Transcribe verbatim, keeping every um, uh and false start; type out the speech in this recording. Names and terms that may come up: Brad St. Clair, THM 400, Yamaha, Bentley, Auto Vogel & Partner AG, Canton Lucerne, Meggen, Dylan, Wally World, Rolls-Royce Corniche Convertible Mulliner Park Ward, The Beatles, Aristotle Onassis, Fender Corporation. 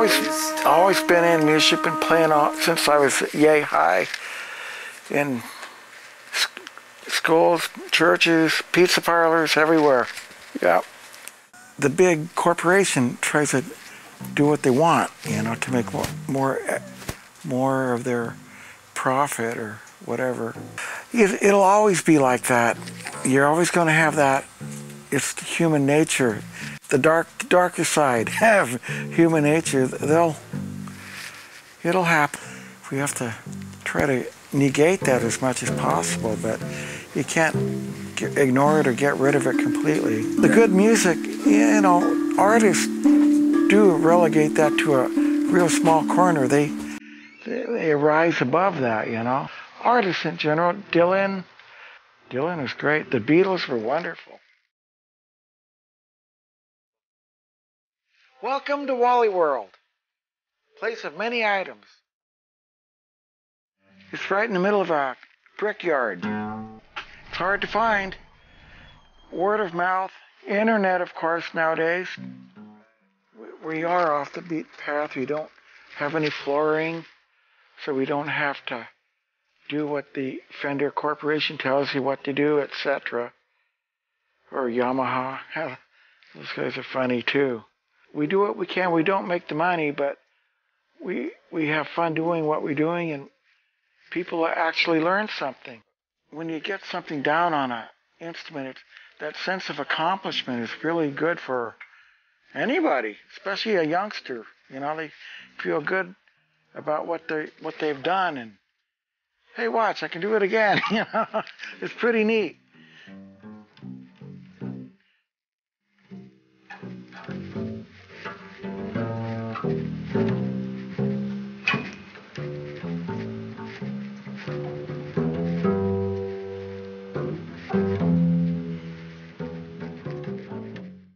always always been in music, been playing all, since I was yay high, in sc schools, churches, pizza parlors, everywhere. Yeah. The big corporation tries to do what they want, you know, to make more, more, more of their profit or whatever. It, it'll always be like that. You're always going to have that. It's human nature. The dark, darker side of human nature, they'll, it'll happen. We have to try to negate that as much as possible, but you can't get, ignore it or get rid of it completely. The good music, you know, artists do relegate that to a real small corner. They, they, they rise above that, you know. Artists in general, Dylan, Dylan is great. The Beatles were wonderful. Welcome to Wally World, place of many items. It's right in the middle of a brickyard. It's hard to find. Word of mouth, internet, of course, nowadays. We are off the beat path. We don't have any flooring, so we don't have to do what the Fender Corporation tells you what to do, et cetera. Or Yamaha. Those guys are funny too. We do what we can. We don't make the money, but we we have fun doing what we're doing, and people actually learn something. When you get something down on an instrument, it's, that sense of accomplishment is really good for anybody, especially a youngster. You know, they feel good about what they what they've done, and hey, watch, I can do it again. You know, it's pretty neat.